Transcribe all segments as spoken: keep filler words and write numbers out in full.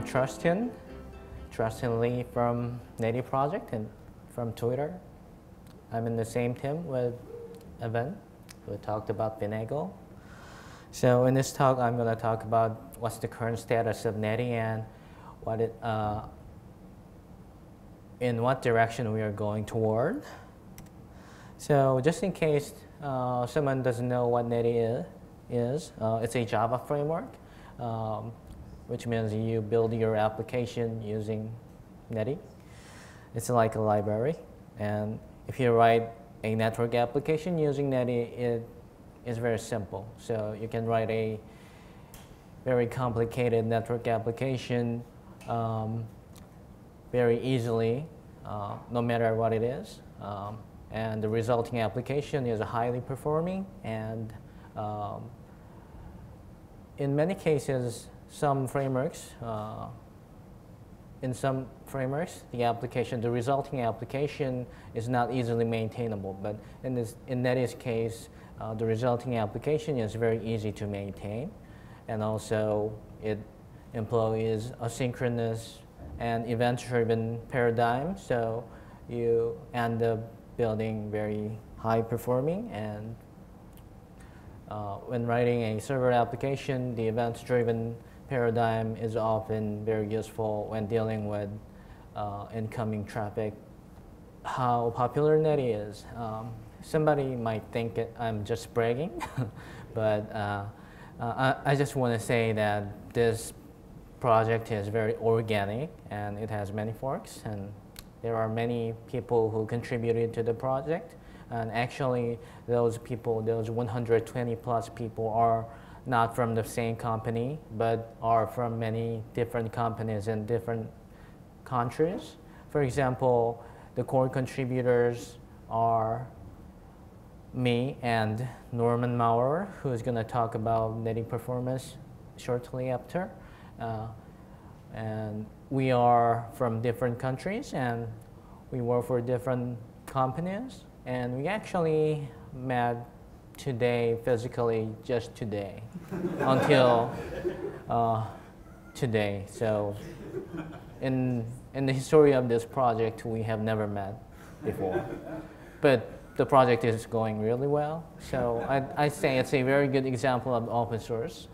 I'm Trustin, Trustin Lee from Netty Project and from Twitter. I'm in the same team with Evan, who talked about Finagle. So in this talk, I'm going to talk about what's the current status of Netty and what it, uh, in what direction we are going toward. So just in case uh, someone doesn't know what Netty is, uh, it's a Java framework, um, which means you build your application using Netty. It's like a library. And if you write a network application using Netty, it is very simple. So you can write a very complicated network application um, very easily, uh, no matter what it is. Um, and the resulting application is highly performing. And um, in many cases, some frameworks, uh, in some frameworks, the application, the resulting application is not easily maintainable. But in this, in Netty's case, uh, the resulting application is very easy to maintain. And also, it employs asynchronous and event-driven paradigm, so you end up building very high-performing. And uh, when writing a server application, the event-driven paradigm is often very useful when dealing with uh, incoming traffic. How popular Netty is? Um, somebody might think it, I'm just bragging, but uh, uh, I, I just want to say that this project is very organic, and it has many forks, and there are many people who contributed to the project. And actually, those people, those one hundred twenty plus people are not from the same company, but are from many different companies in different countries. For example, the core contributors are me and Norman Maurer, who is going to talk about Netty performance shortly after. Uh, and we are from different countries, and we work for different companies. And we actually met today physically, just today, until uh, today. So in, in the history of this project, we have never met before. But the project is going really well. So I, I say it's a very good example of open source.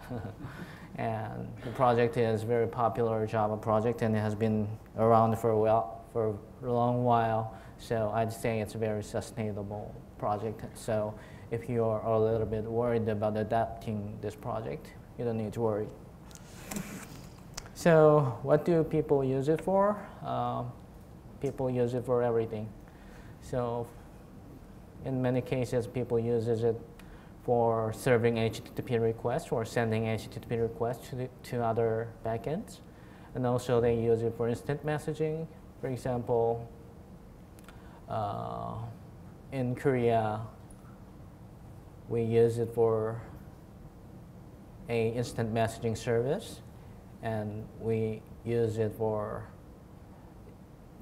And the project is a very popular Java project, and it has been around for a, while, for a long while. So I'd say it's a very sustainable project. So if you are a little bit worried about adapting this project, you don't need to worry. So what do people use it for? Um, people use it for everything. So in many cases, people use it for serving H T T P requests or sending H T T P requests to, the, to other backends. And also, they use it for instant messaging. For example, uh, in Korea, we use it for an instant messaging service. And we use it for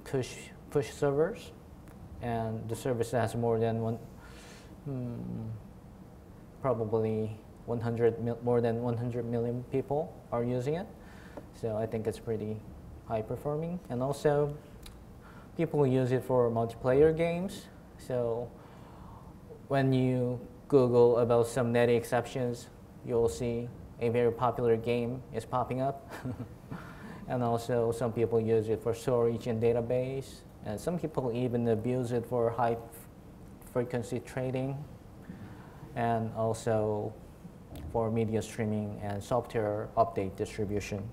push, push servers. And the service has more than one. Hmm, Probably one hundred, more than one hundred million people are using it. So I think it's pretty high performing. And also, people use it for multiplayer games. So when you Google about some Netty exceptions, you'll see a very popular game is popping up. And also, some people use it for storage and database. And some people even abuse it for high frequency trading, and also for media streaming and software update distribution.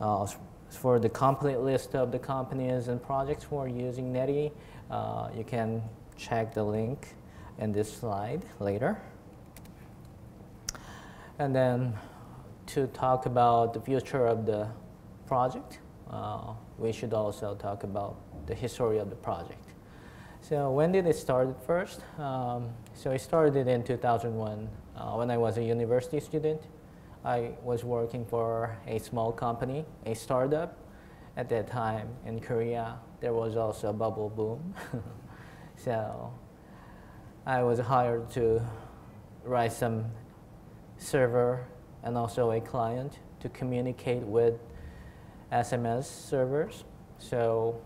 Uh, for the complete list of the companies and projects who are using Netty, uh, you can check the link in this slide later. And then to talk about the future of the project, uh, we should also talk about the history of the project. So when did it start first? Um, so it started in two thousand one. Uh, when I was a university student, I was working for a small company, a startup. At that time in Korea, there was also a bubble boom. So I was hired to write some server and also a client to communicate with S M S servers. So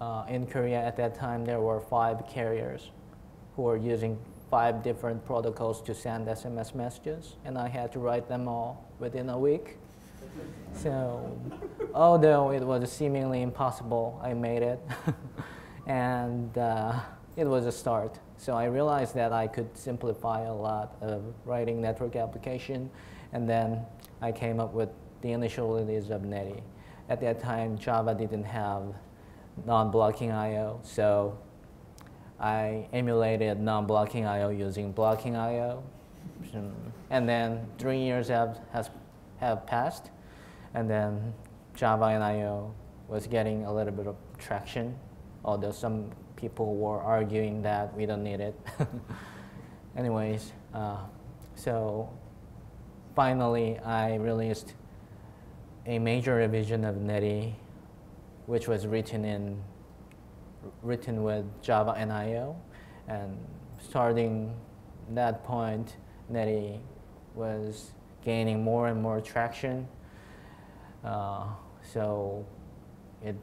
uh, in Korea at that time, there were five carriers who were using five different protocols to send S M S messages, and I had to write them all within a week. So although it was seemingly impossible, I made it. And uh, it was a start. So I realized that I could simplify a lot of writing network application, and then I came up with the initialities of Netty. At that time, Java didn't have non-blocking I O, so I emulated non-blocking I O using blocking I O. And then three years have, has, have passed, and then Java N I O was getting a little bit of traction, although some people were arguing that we don't need it. Anyways, uh, so finally I released a major revision of Netty, which was written in written with Java N I O, and starting that point, Netty was gaining more and more traction. Uh, so it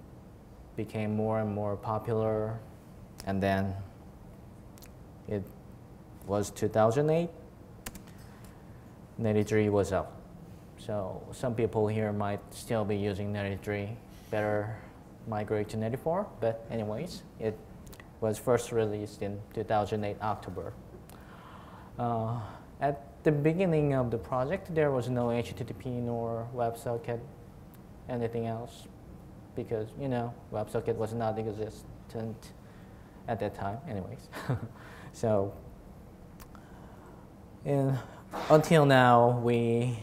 became more and more popular, and then it was two thousand eight. Netty three was up. So some people here might still be using Netty three. Better migrate to Netty four. But anyways, it was first released in two thousand eight, October. Uh, at the beginning of the project, there was no H T T P nor WebSocket, anything else, because, you know, WebSocket was not existent at that time, anyways. So and until now, we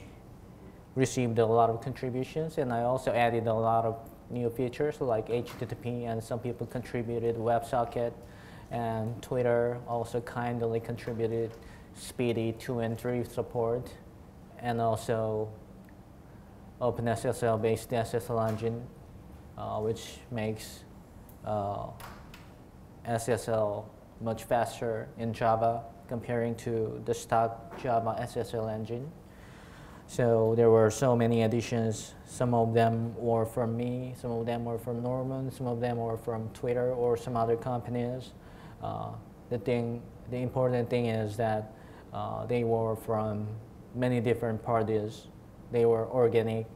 received a lot of contributions, and I also added a lot of new features like H T T P, and some people contributed WebSocket, and Twitter also kindly contributed Speedy two and three support, and also OpenSSL-based S S L engine, Uh, which makes uh, S S L much faster in Java comparing to the stock Java S S L engine. So there were so many additions. Some of them were from me, some of them were from Norman, some of them were from Twitter or some other companies. Uh, the thing, the important thing is that uh, they were from many different parties. They were organic.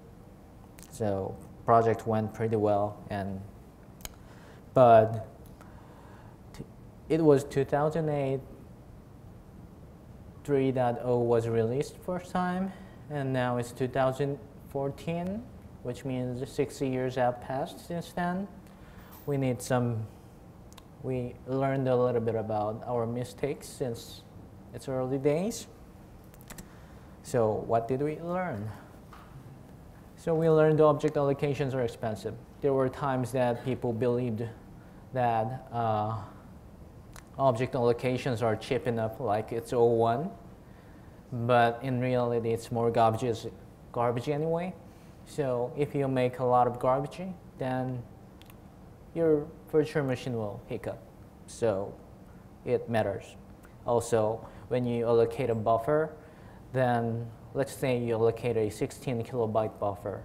So project went pretty well, and but t it was two thousand eight, three point oh was released first time, and now it's two thousand fourteen, which means six years have passed since then. We need some, we learned a little bit about our mistakes since its early days. So what did we learn? So we learned object allocations are expensive. There were times that people believed that uh, object allocations are cheap enough, like it's O one, but in reality it's more garbage, garbage anyway. So if you make a lot of garbage, then your virtual machine will hiccup. So it matters. Also, when you allocate a buffer, then let's say you allocate a sixteen kilobyte buffer.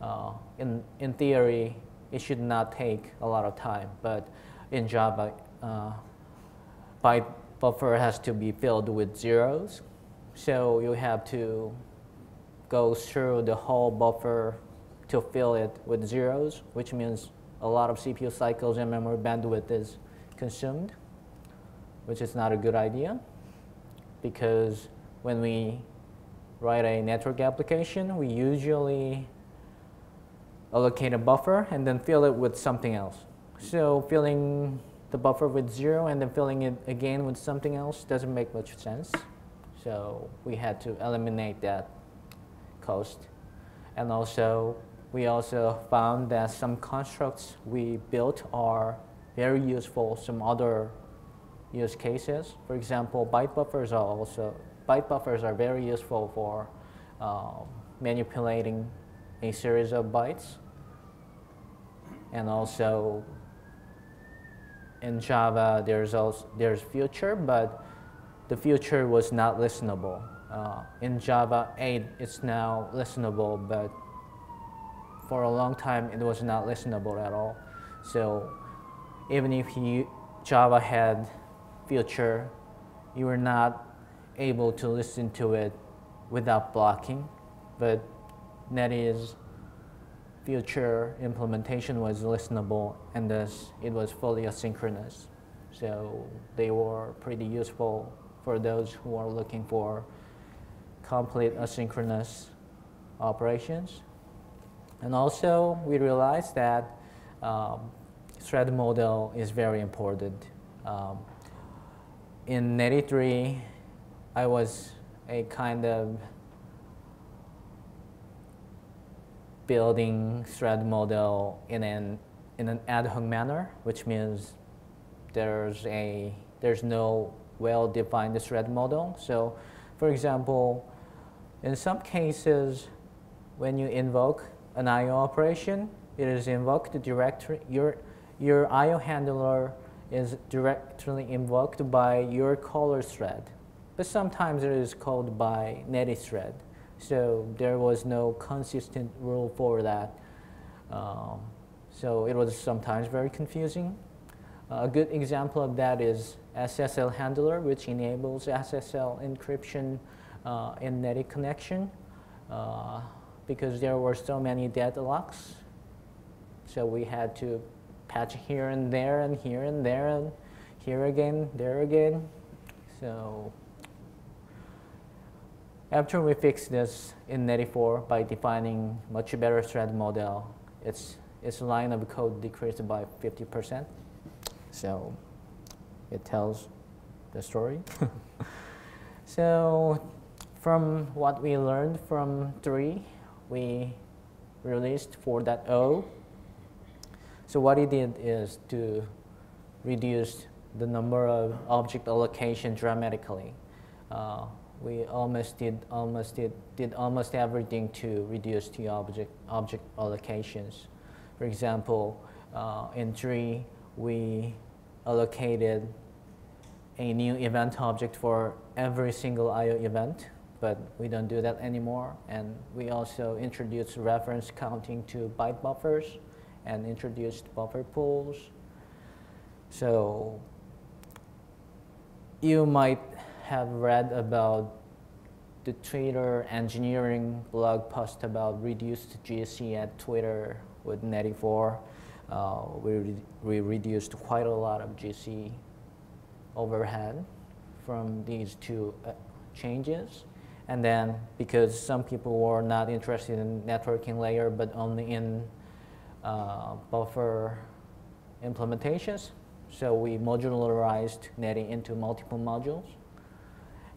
Uh, in, in theory, it should not take a lot of time, but in Java, uh, byte buffer has to be filled with zeros. So you have to go through the whole buffer to fill it with zeros, which means a lot of C P U cycles and memory bandwidth is consumed, which is not a good idea, because when we write a network application, we usually allocate a buffer and then fill it with something else. So filling the buffer with zero and then filling it again with something else doesn't make much sense. So we had to eliminate that cost. And also, we also found that some constructs we built are very useful, some other use cases. For example, byte buffers are also byte buffers are very useful for uh, manipulating a series of bytes. And also in Java, there's also there's future, but the future was not listenable. Uh, in Java eight, it's now listenable, but for a long time it was not listenable at all. So even if you, Java had feature, you were not able to listen to it without blocking. But Netty's future implementation was listenable, and thus it was fully asynchronous. So they were pretty useful for those who are looking for complete asynchronous operations. And also we realized that um, thread model is very important. Um, in Netty three, I was a kind of building thread model in an in an ad hoc manner, which means there's a there's no well-defined thread model. So, for example, in some cases, when you invoke an I O operation, it is invoked directly. Your your I O handler is directly invoked by your caller thread, but sometimes it is called by Netty thread. So there was no consistent rule for that. Um, so it was sometimes very confusing. Uh, a good example of that is S S L handler, which enables S S L encryption uh, in Netty connection uh, because there were so many deadlocks. So we had to patch here and there and here and there and here again, there again. So after we fixed this in Netty four by defining much better thread model, its, its line of code decreased by fifty percent. So it tells the story. So from what we learned from three, we released four point oh. So what it did is to reduce the number of object allocation dramatically. Uh, We almost did almost did, did almost everything to reduce the object object allocations. For example, uh, in three, we allocated a new event object for every single I O event, but we don't do that anymore. And we also introduced reference counting to byte buffers, and introduced buffer pools. So you might have read about the Twitter engineering blog post about reduced G C at Twitter with Netty four. Uh, we, re we reduced quite a lot of G C overhead from these two uh, changes. And then because some people were not interested in networking layer but only in uh, buffer implementations, so we modularized Netty into multiple modules.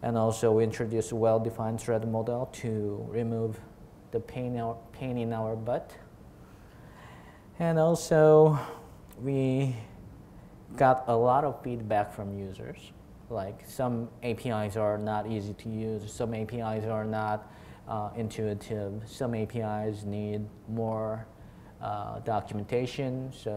And also we introduced a well-defined thread model to remove the pain, our, pain in our butt. And also we got a lot of feedback from users. Like some A P Is are not easy to use, some A P Is are not uh, intuitive, some A P Is need more uh, documentation. So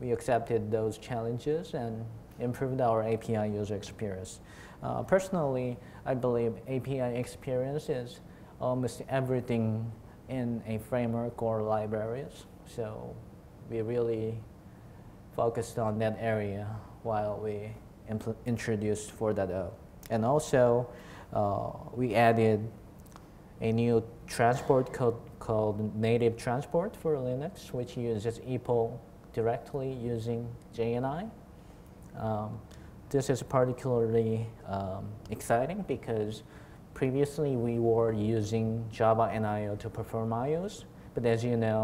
we accepted those challenges and improved our A P I user experience. Uh, personally, I believe A P I experience is almost everything in a framework or libraries. So we really focused on that area while we introduced four point oh. And also, uh, we added a new transport code called native transport for Linux, which uses epoll directly using J N I. Um, this is particularly um, exciting because previously we were using Java N I O to perform I Os, but as you know,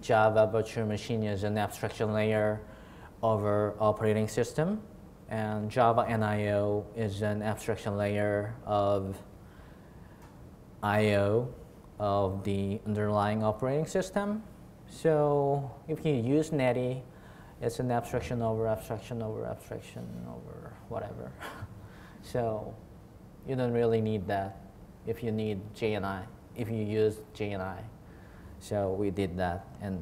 Java Virtual Machine is an abstraction layer over operating system, and Java N I O is an abstraction layer of I O of the underlying operating system. So if you use Netty, it's an abstraction over abstraction over abstraction over whatever. So you don't really need that if you need J N I, if you use J N I. So we did that, and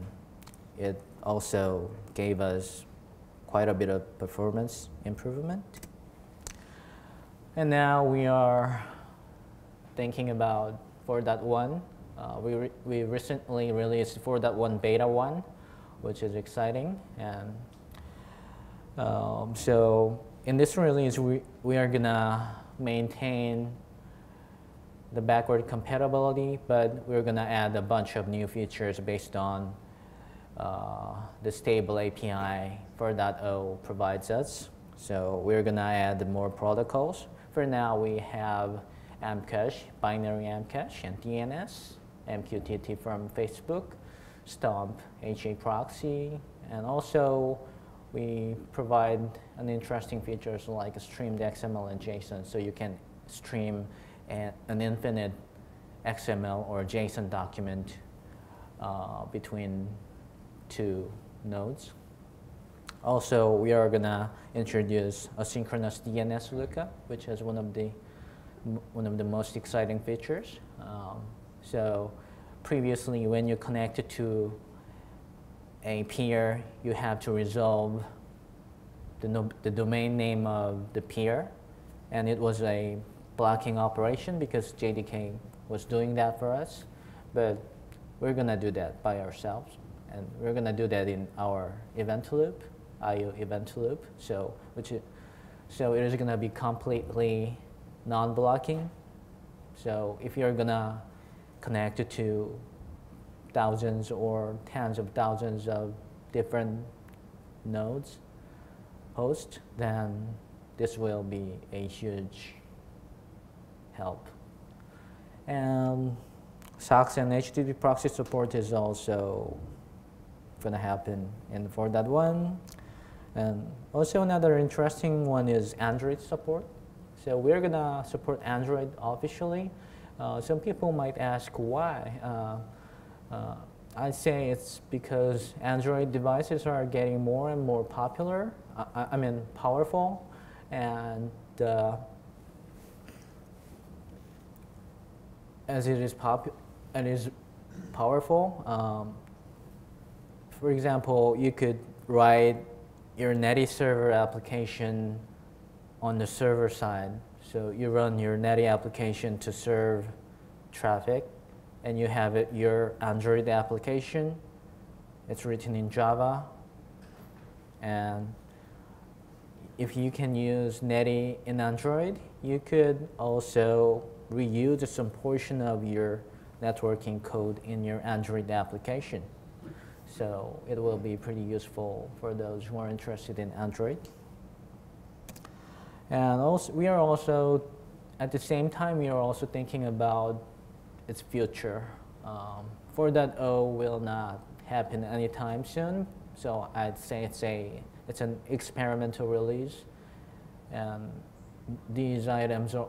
it also gave us quite a bit of performance improvement. And now we are thinking about four point one. Uh, we, re we recently released four point one beta one, which is exciting. And um, so in this release, we, we are going to maintain the backward compatibility, but we're going to add a bunch of new features based on uh, the stable A P I four point oh provides us. So we're going to add more protocols. For now, we have Amcache, binary Amcache, and D N S, M Q T T from Facebook, Stomp, HAProxy, and also we provide an interesting features like streamed X M L and JSON, so you can stream an infinite X M L or JSON document uh, between two nodes. Also, we are going to introduce asynchronous D N S lookup, which is one of the one of the most exciting features. Um, so previously, when you connected to a peer, you have to resolve the, no the domain name of the peer, and it was a blocking operation because J D K was doing that for us, but we're going to do that by ourselves, and we're going to do that in our event loop, I O event loop, so, which is, so it is going to be completely non-blocking. So if you're going to connect to thousands or tens of thousands of different nodes, hosts, then this will be a huge help. And SOCKS and H T T P proxy support is also going to happen in four point one. And also another interesting one is Android support. So we're going to support Android officially. Uh, some people might ask why. Uh, uh, I say it's because Android devices are getting more and more popular, I, I mean powerful, and uh, As it is, pop it is powerful. Um, for example, you could write your Netty server application on the server side. So you run your Netty application to serve traffic, and you have it, your Android application. It's written in Java. And if you can use Netty in Android, you could also reuse some portion of your networking code in your Android application. So it will be pretty useful for those who are interested in Android. And also, we are also, at the same time, we are also thinking about its future. Um, four point oh will not happen anytime soon, so I'd say it's, a, it's an experimental release. And these items are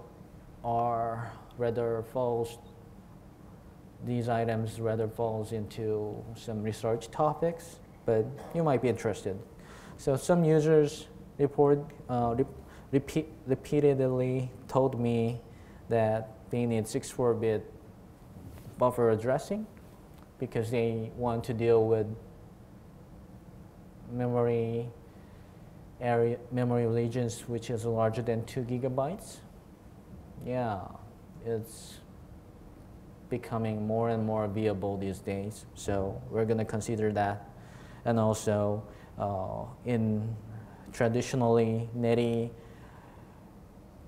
Are rather falls. These items rather falls into some research topics, but you might be interested. So some users report uh, re repeat, repeatedly told me that they need sixty-four bit buffer addressing because they want to deal with memory area memory regions which is larger than two gigabytes. Yeah, it's becoming more and more viable these days, so we're going to consider that. And also, uh, in traditionally Netty,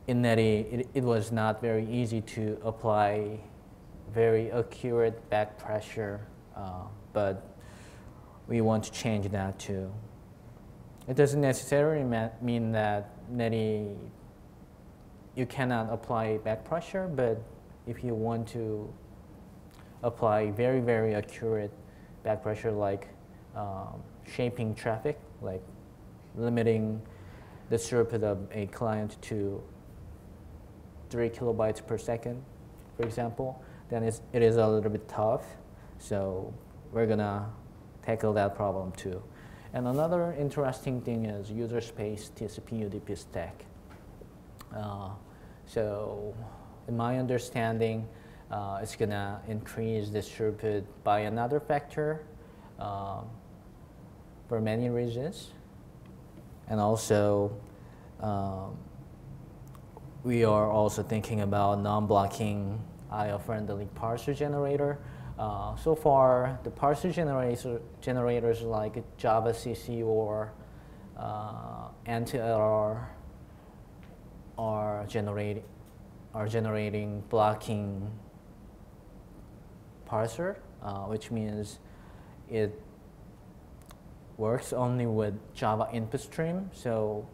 in Netty, it, it was not very easy to apply very accurate back pressure, uh, but we want to change that too. It doesn't necessarily mean that Netty you cannot apply back pressure, but if you want to apply very, very accurate back pressure like um, shaping traffic, like limiting the throughput of a client to three kilobytes per second, for example, then it's, it is a little bit tough. So we're going to tackle that problem too. And another interesting thing is user space T C P U D P stack. Uh, so, in my understanding, uh, it's going to increase the throughput by another factor um, for many reasons. And also, um, we are also thinking about non-blocking I O friendly parser generator. Uh, so far, the parser generator, generators like Java C C or uh, A N T L R are generating are generating blocking parser, uh, which means it works only with Java input stream. So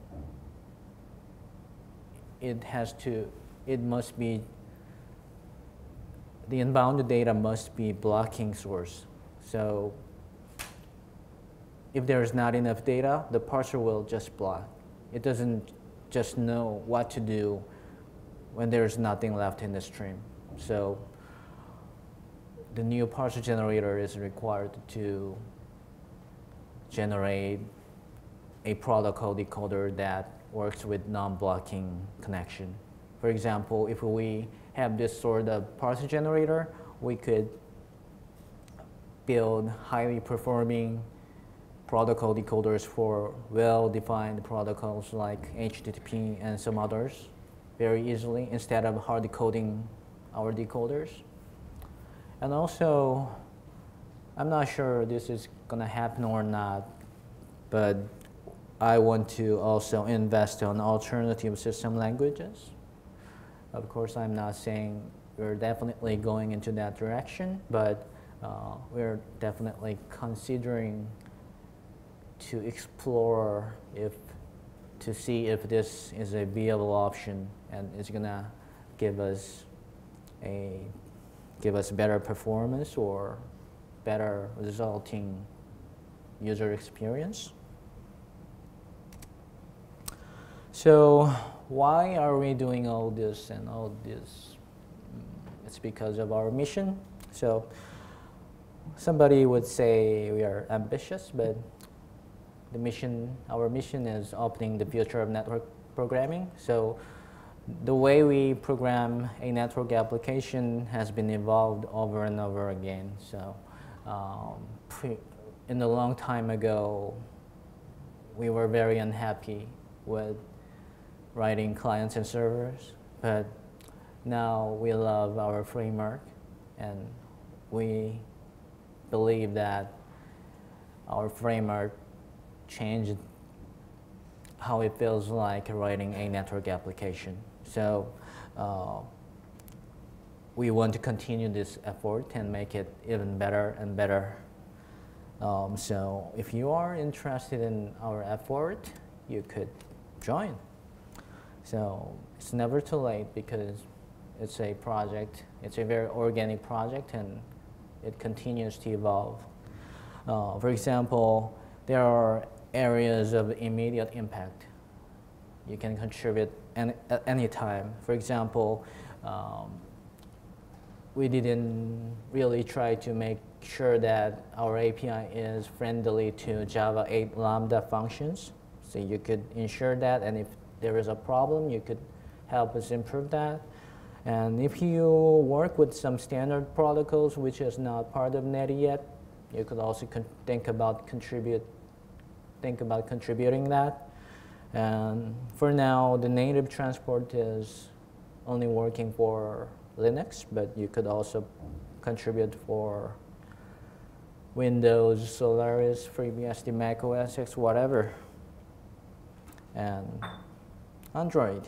it has to, it must be, the inbound data must be blocking source. So if there is not enough data, the parser will just block. It doesn't just know what to do when there is nothing left in the stream. So the new parser generator is required to generate a protocol decoder that works with non-blocking connection. For example, if we have this sort of parser generator, we could build highly performing protocol decoders for well-defined protocols like H T T P and some others very easily instead of hard decoding our decoders. And also, I'm not sure this is going to happen or not, but I want to also invest on alternative system languages. Of course, I'm not saying we're definitely going into that direction, but uh, we're definitely considering to explore if to see if this is a viable option and it's gonna give us a give us better performance or better resulting user experience. So why are we doing all this and all this? It's because of our mission. So somebody would say we are ambitious, but the mission, our mission is opening the future of network programming. So the way we program a network application has been evolved over and over again. So um, pre in a long time ago, we were very unhappy with writing clients and servers, but now we love our framework and we believe that our framework changed how it feels like writing a network application. So uh, we want to continue this effort and make it even better and better. Um, so if you are interested in our effort, you could join. So it's never too late because it's a project, it's a very organic project and it continues to evolve. Uh, for example, there are areas of immediate impact. You can contribute any, at any time. For example, um, we didn't really try to make sure that our A P I is friendly to Java eight Lambda functions. So you could ensure that, and if there is a problem, you could help us improve that. And if you work with some standard protocols which is not part of Netty yet, you could also con think about contribute, think about contributing that. And for now, the native transport is only working for Linux, but you could also contribute for Windows, Solaris, FreeBSD, macOS, whatever. And Android.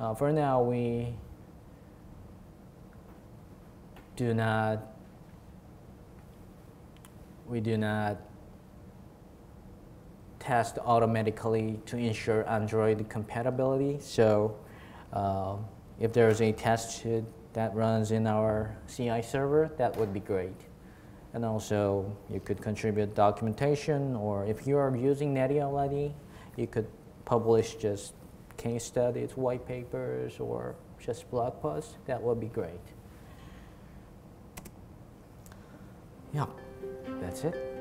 Uh, for now, we do not we do not test automatically to ensure Android compatibility. So, uh, if there is a test suite that runs in our C I server, that would be great. And also, you could contribute documentation, or if you are using Netty already, you could publish just case studies, white papers, or just blog posts. That would be great. Yeah, that's it.